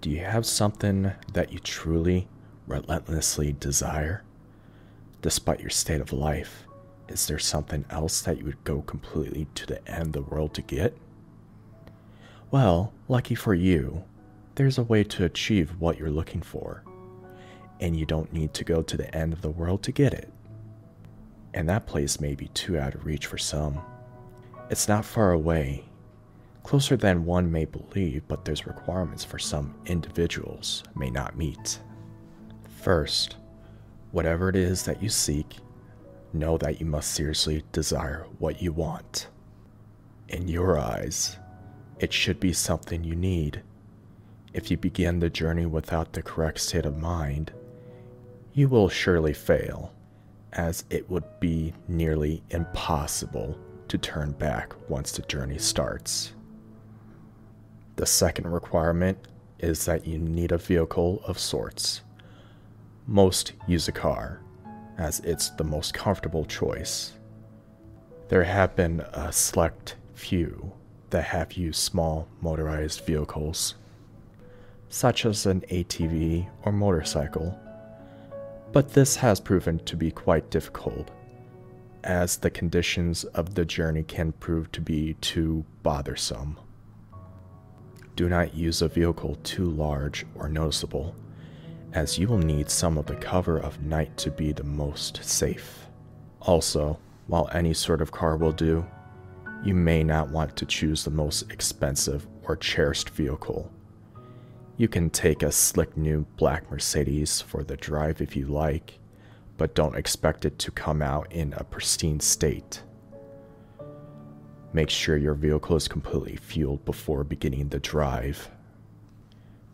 Do you have something that you truly, relentlessly desire? Despite your state of life, is there something else that you would go completely to the end of the world to get? Well, lucky for you, there's a way to achieve what you're looking for, and you don't need to go to the end of the world to get it. And that place may be too out of reach for some. It's not far away, closer than one may believe, but there's requirements for some individuals may not meet. First, whatever it is that you seek, know that you must seriously desire what you want. In your eyes, it should be something you need. If you begin the journey without the correct state of mind, you will surely fail, as it would be nearly impossible to turn back once the journey starts. The second requirement is that you need a vehicle of sorts. Most use a car, as it's the most comfortable choice. There have been a select few that have used small motorized vehicles, such as an ATV or motorcycle, but this has proven to be quite difficult, as the conditions of the journey can prove to be too bothersome. Do not use a vehicle too large or noticeable, as you will need some of the cover of night to be the most safe. Also, while any sort of car will do, you may not want to choose the most expensive or cherished vehicle. You can take a slick new black Mercedes for the drive if you like, but don't expect it to come out in a pristine state. Make sure your vehicle is completely fueled before beginning the drive.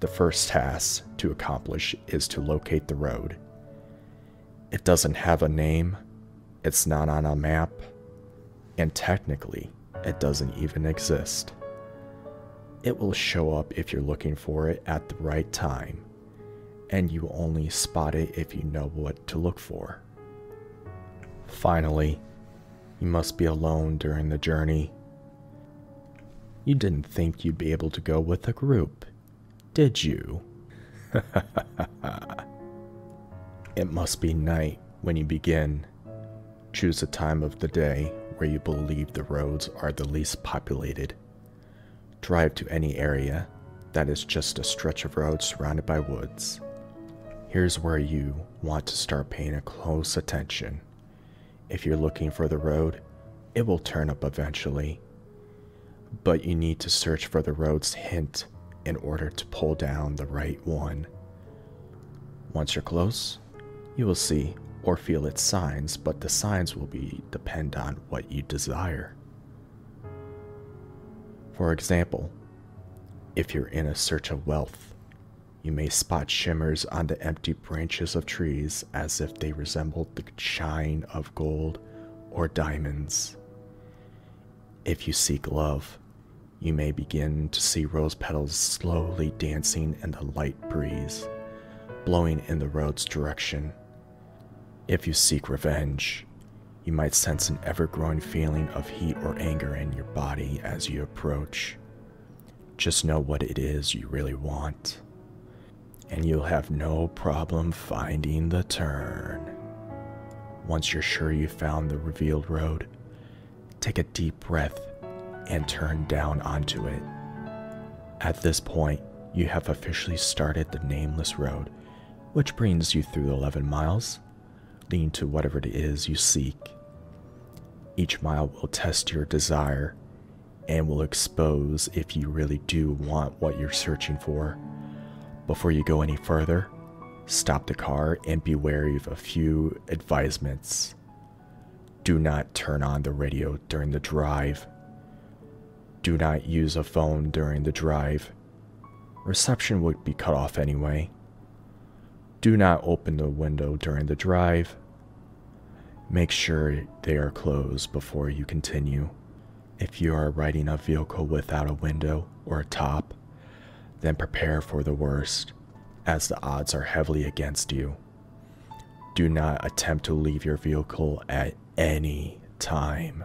The first task to accomplish is to locate the road. It doesn't have a name, it's not on a map, and technically, it doesn't even exist. It will show up if you're looking for it at the right time, and you only spot it if you know what to look for. Finally, you must be alone during the journey. You didn't think you'd be able to go with a group, did you? It must be night when you begin. Choose a time of the day where you believe the roads are the least populated. Drive to any area that is just a stretch of road surrounded by woods. Here's where you want to start paying close attention. If you're looking for the road, it will turn up eventually, but you need to search for the road's hint in order to pull down the right one. Once you're close, you will see or feel its signs, but the signs will depend on what you desire. For example, if you're in a search of wealth, you may spot shimmers on the empty branches of trees as if they resembled the shine of gold or diamonds. If you seek love, you may begin to see rose petals slowly dancing in the light breeze, blowing in the road's direction. If you seek revenge, you might sense an ever-growing feeling of heat or anger in your body as you approach. Just know what it is you really want, and you'll have no problem finding the turn. Once you're sure you found the revealed road, take a deep breath and turn down onto it. At this point, you have officially started the nameless road, which brings you through 11 miles, leading to whatever it is you seek. Each mile will test your desire and will expose if you really do want what you're searching for. Before you go any further, stop the car and be wary of a few advisements. Do not turn on the radio during the drive. Do not use a phone during the drive. Reception would be cut off anyway. Do not open the window during the drive. Make sure they are closed before you continue. If you are riding a vehicle without a window or a top, then prepare for the worst, as the odds are heavily against you. Do not attempt to leave your vehicle at any time.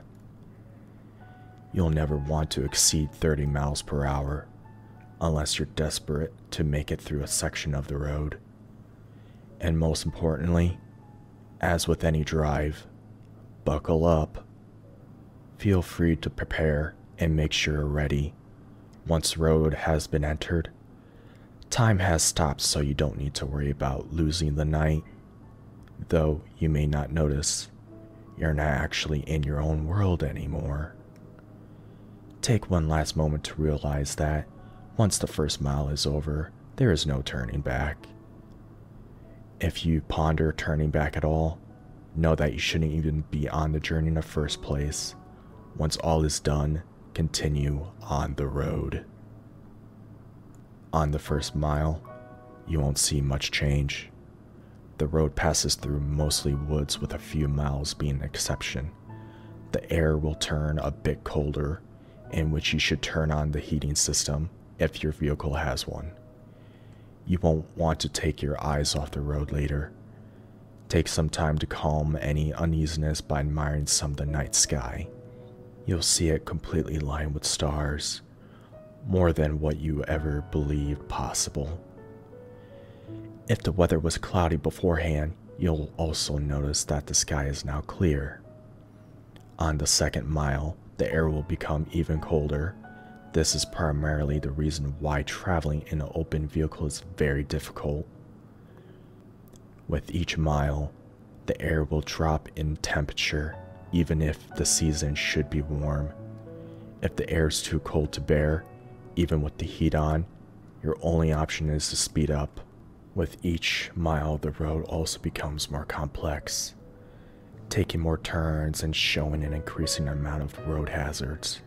You'll never want to exceed 30 miles per hour. unless you're desperate to make it through a section of the road. And most importantly, as with any drive, buckle up. Feel free to prepare and make sure you're ready. Once the road has been entered, time has stopped, so you don't need to worry about losing the night. Though you may not notice, you're not actually in your own world anymore. Take one last moment to realize that once the first mile is over, there is no turning back. If you ponder turning back at all, know that you shouldn't even be on the journey in the first place. Once all is done, continue on the road. On the first mile, you won't see much change. The road passes through mostly woods, with a few miles being an exception. The air will turn a bit colder, in which you should turn on the heating system if your vehicle has one. You won't want to take your eyes off the road later. Take some time to calm any uneasiness by admiring some of the night sky. You'll see it completely lined with stars, more than what you ever believed possible. If the weather was cloudy beforehand, you'll also notice that the sky is now clear. On the second mile, the air will become even colder. This is primarily the reason why traveling in an open vehicle is very difficult. With each mile, the air will drop in temperature, even if the season should be warm. If the air is too cold to bear, even with the heat on, your only option is to speed up. With each mile, the road also becomes more complex, taking more turns and showing an increasing amount of road hazards.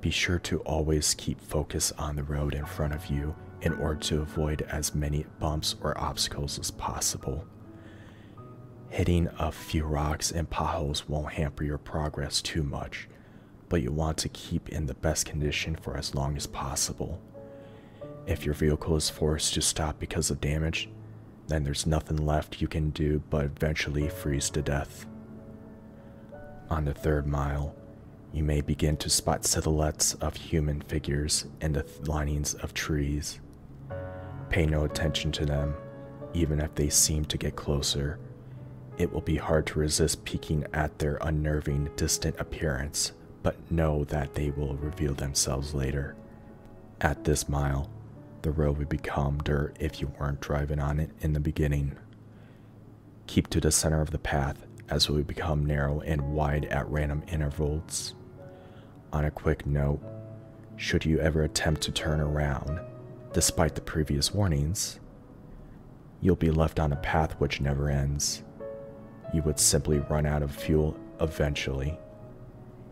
Be sure to always keep focus on the road in front of you in order to avoid as many bumps or obstacles as possible. Hitting a few rocks and potholes won't hamper your progress too much, but you want to keep in the best condition for as long as possible. If your vehicle is forced to stop because of damage, then there's nothing left you can do but eventually freeze to death. On the third mile, you may begin to spot silhouettes of human figures in the linings of trees. Pay no attention to them, even if they seem to get closer. It will be hard to resist peeking at their unnerving, distant appearance, but know that they will reveal themselves later. At this mile, the road would become dirt if you weren't driving on it in the beginning. Keep to the center of the path, as it would become narrow and wide at random intervals. On a quick note, should you ever attempt to turn around, despite the previous warnings, you'll be left on a path which never ends. You would simply run out of fuel eventually,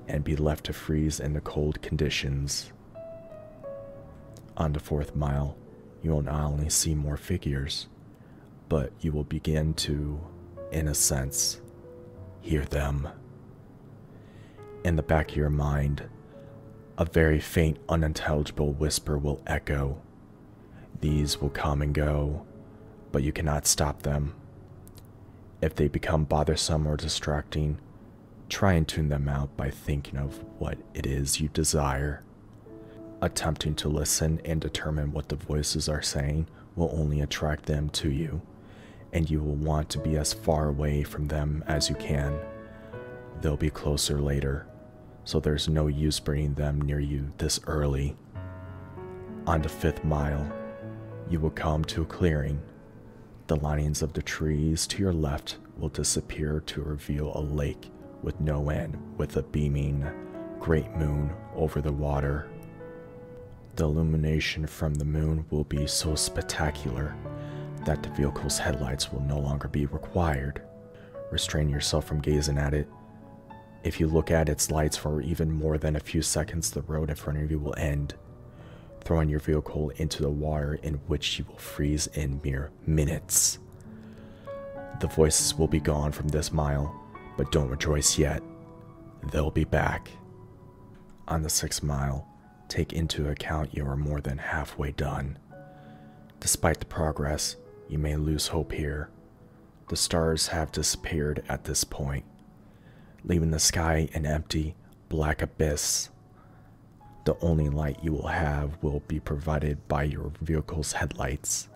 and be left to freeze in the cold conditions. On the fourth mile, you will not only see more figures, but you will begin to, in a sense, hear them. In the back of your mind, a very faint, unintelligible whisper will echo. These will come and go, but you cannot stop them. If they become bothersome or distracting, try and tune them out by thinking of what it is you desire. Attempting to listen and determine what the voices are saying will only attract them to you, and you will want to be as far away from them as you can. They'll be closer later, so there's no use bringing them near you this early. On the fifth mile, you will come to a clearing. The linings of the trees to your left will disappear to reveal a lake with no end, with a beaming, great moon over the water. The illumination from the moon will be so spectacular that the vehicle's headlights will no longer be required. Restrain yourself from gazing at it. If you look at its lights for even more than a few seconds, the road in front of you will end, throwing your vehicle into the water, in which you will freeze in mere minutes. The voices will be gone from this mile, but don't rejoice yet. They'll be back. On the sixth mile, take into account you are more than halfway done. Despite the progress, you may lose hope here. The stars have disappeared at this point, leaving the sky an empty, black abyss. The only light you will have will be provided by your vehicle's headlights,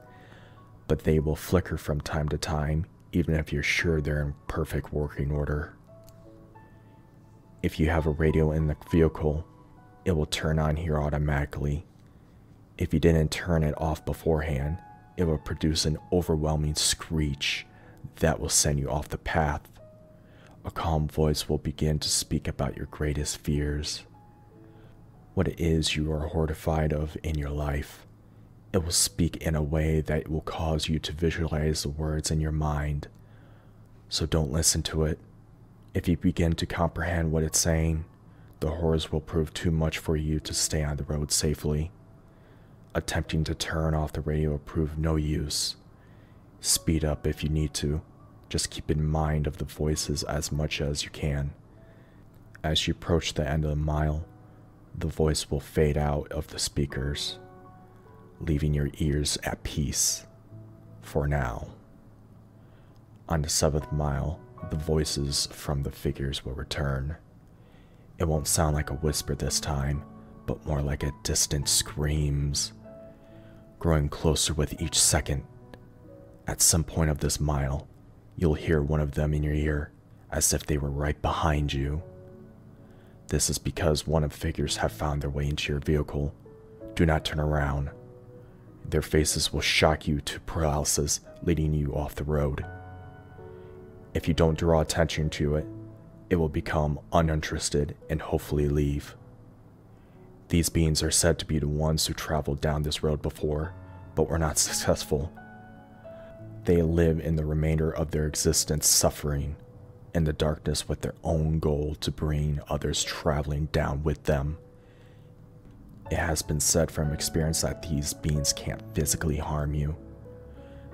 but they will flicker from time to time, even if you're sure they're in perfect working order. If you have a radio in the vehicle, it will turn on here automatically. If you didn't turn it off beforehand, it will produce an overwhelming screech that will send you off the path. A calm voice will begin to speak about your greatest fears, what it is you are horrified of in your life. It will speak in a way that will cause you to visualize the words in your mind. So don't listen to it. If you begin to comprehend what it's saying, the horrors will prove too much for you to stay on the road safely. Attempting to turn off the radio will prove no use. Speed up if you need to. Just keep in mind of the voices as much as you can. As you approach the end of the mile, the voice will fade out of the speakers, leaving your ears at peace for now. On the 7th mile, the voices from the figures will return. It won't sound like a whisper this time, but more like a distant screams, growing closer with each second. At some point of this mile, you'll hear one of them in your ear, as if they were right behind you. This is because one of the figures have found their way into your vehicle. Do not turn around. Their faces will shock you to paralysis, leading you off the road. If you don't draw attention to it, it will become uninterested and hopefully leave. These beings are said to be the ones who traveled down this road before, but were not successful. They live in the remainder of their existence suffering in the darkness with their own goal to bring others traveling down with them. It has been said from experience that these beings can't physically harm you,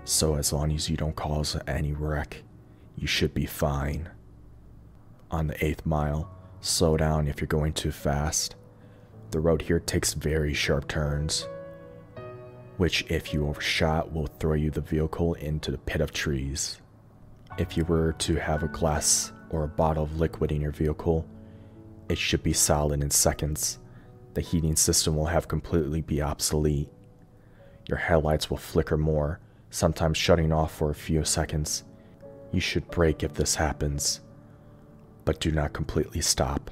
so as long as you don't cause any wreck, you should be fine. On the 8th mile, slow down if you're going too fast. The road here takes very sharp turns, which if you overshot will throw you the vehicle into the pit of trees. If you were to have a glass or a bottle of liquid in your vehicle, it should be solid in seconds. The heating system will have completely be obsolete. Your headlights will flicker more, sometimes shutting off for a few seconds. You should brake if this happens, but do not completely stop.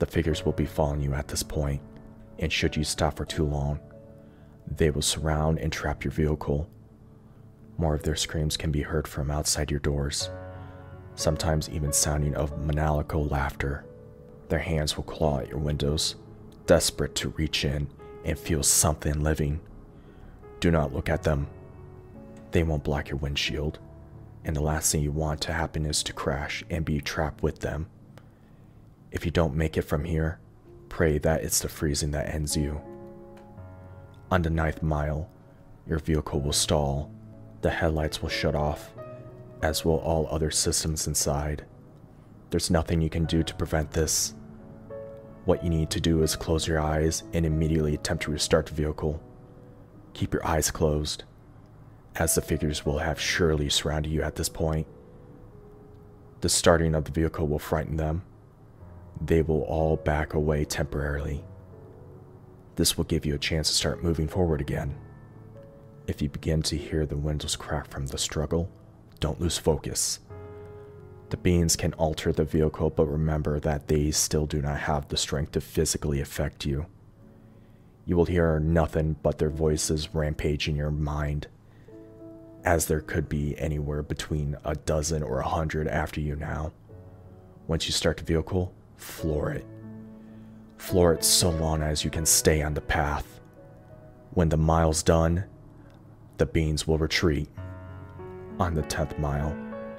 The figures will be following you at this point, and should you stop for too long, they will surround and trap your vehicle. More of their screams can be heard from outside your doors, sometimes even sounding of maniacal laughter. Their hands will claw at your windows, desperate to reach in and feel something living. Do not look at them. They won't block your windshield, and the last thing you want to happen is to crash and be trapped with them. If you don't make it from here, pray that it's the freezing that ends you. On the 9th mile, your vehicle will stall. The headlights will shut off, as will all other systems inside. There's nothing you can do to prevent this. What you need to do is close your eyes and immediately attempt to restart the vehicle. Keep your eyes closed, as the figures will have surely surrounded you at this point. The starting of the vehicle will frighten them. They will all back away temporarily. This will give you a chance to start moving forward again. If you begin to hear the windows crack from the struggle, don't lose focus. The beings can alter the vehicle, but remember that they still do not have the strength to physically affect you. You will hear nothing but their voices rampage in your mind, as there could be anywhere between a dozen or 100 after you now. Once you start the vehicle, floor it. Floor it so long as you can stay on the path. When the mile's done, the beings will retreat. On the 10th mile,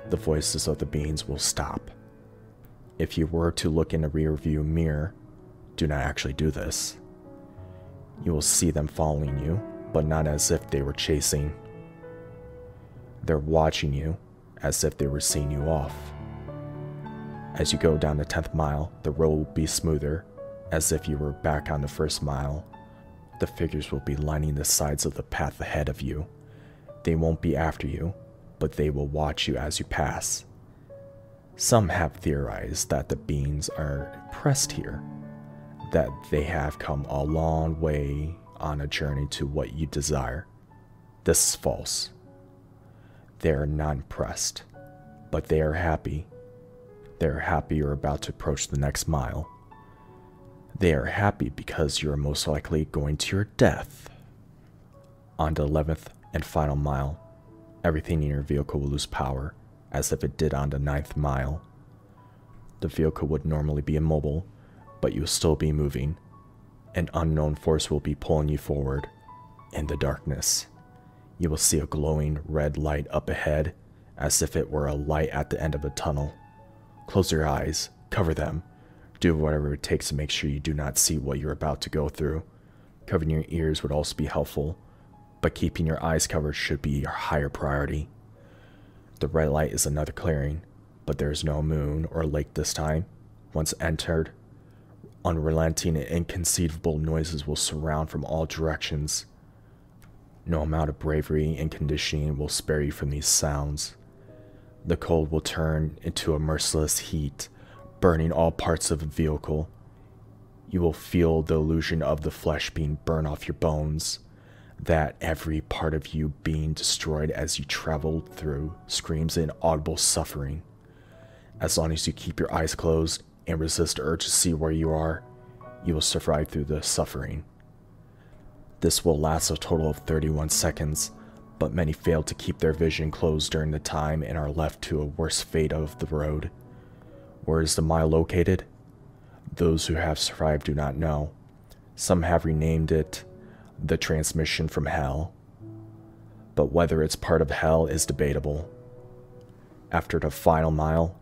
the voices of the beings will stop. If you were to look in the rearview mirror, do not actually do this. You will see them following you, but not as if they were chasing. They're watching you as if they were seeing you off. As you go down the 10th mile, the road will be smoother, as if you were back on the 1st mile. The figures will be lining the sides of the path ahead of you. They won't be after you, but they will watch you as you pass. Some have theorized that the beings are impressed here. that they have come a long way on a journey to what you desire. This is false. They are not impressed, but they are happy. They are happy you're about to approach the next mile. They are happy because you're most likely going to your death. On the 11th and final mile, everything in your vehicle will lose power, as if it did on the 9th mile. The vehicle would normally be immobile, but you'll still be moving. An unknown force will be pulling you forward. In the darkness, you will see a glowing red light up ahead, as if it were a light at the end of a tunnel. Close your eyes, cover them. Do whatever it takes to make sure you do not see what you're about to go through. Covering your ears would also be helpful, but keeping your eyes covered should be your higher priority. The red light is another clearing, but there is no moon or lake this time. Once entered, unrelenting and inconceivable noises will surround from all directions. No amount of bravery and conditioning will spare you from these sounds. The cold will turn into a merciless heat, burning all parts of the vehicle. You will feel the illusion of the flesh being burned off your bones, that every part of you being destroyed as you travel through screams and audible suffering. As long as you keep your eyes closed and resist the urge to see where you are, you will survive through the suffering. This will last a total of 31 seconds, but many fail to keep their vision closed during the time and are left to a worse fate of the road. Where is the mile located? Those who have survived do not know. Some have renamed it the transmission from hell, but whether it's part of hell is debatable. After the final mile,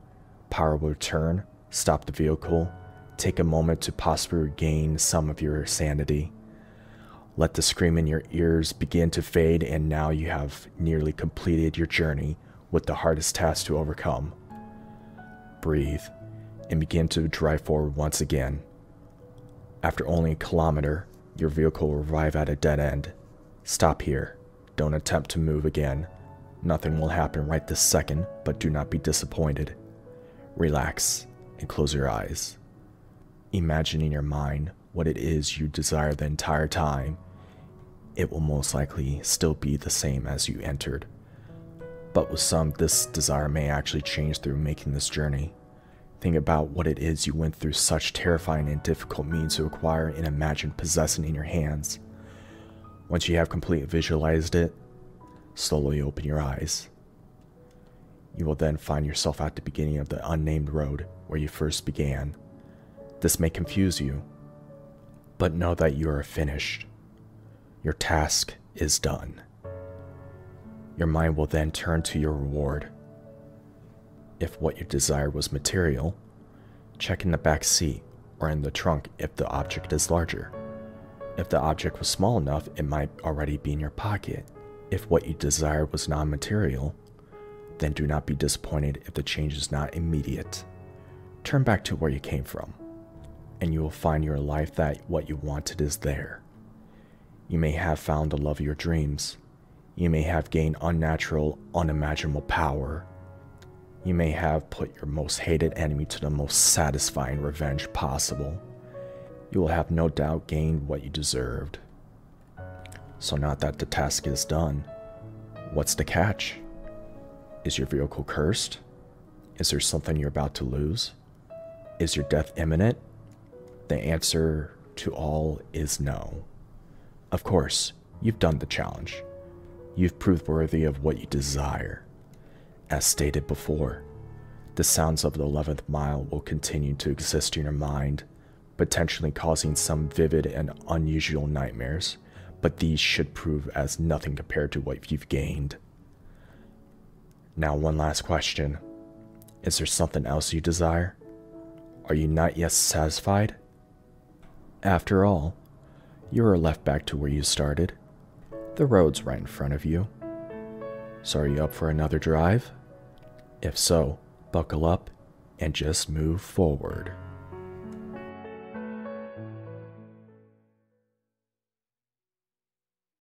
power will return. Stop the vehicle, take a moment to possibly regain some of your sanity. Let the scream in your ears begin to fade, and now you have nearly completed your journey with the hardest task to overcome. Breathe, and begin to drive forward once again. After only a kilometer, your vehicle will arrive at a dead end. Stop here. Don't attempt to move again. Nothing will happen right this second, but do not be disappointed. Relax and close your eyes. Imagine in your mind what it is you desire the entire time. It will most likely still be the same as you entered. But with some, this desire may actually change through making this journey. Think about what it is you went through such terrifying and difficult means to acquire, and imagine possessing in your hands. Once you have completely visualized it, slowly open your eyes. You will then find yourself at the beginning of the unnamed road where you first began. This may confuse you, but know that you are finished. Your task is done. Your mind will then turn to your reward. If what you desired was material, check in the back seat or in the trunk if the object is larger. If the object was small enough, it might already be in your pocket. If what you desired was non-material, then do not be disappointed if the change is not immediate. Turn back to where you came from, and you will find your life that what you wanted is there. You may have found the love of your dreams. You may have gained unnatural, unimaginable power. You may have put your most hated enemy to the most satisfying revenge possible. You will have no doubt gained what you deserved. So now that the task is done, what's the catch? Is your vehicle cursed? Is there something you're about to lose? Is your death imminent? The answer to all is no. Of course, you've done the challenge. You've proved worthy of what you desire. As stated before, the sounds of the 11th mile will continue to exist in your mind, potentially causing some vivid and unusual nightmares, but these should prove as nothing compared to what you've gained. Now, one last question. Is there something else you desire? Are you not yet satisfied? After all, you are left back to where you started. The road's right in front of you. So are you up for another drive? If so, buckle up and just move forward.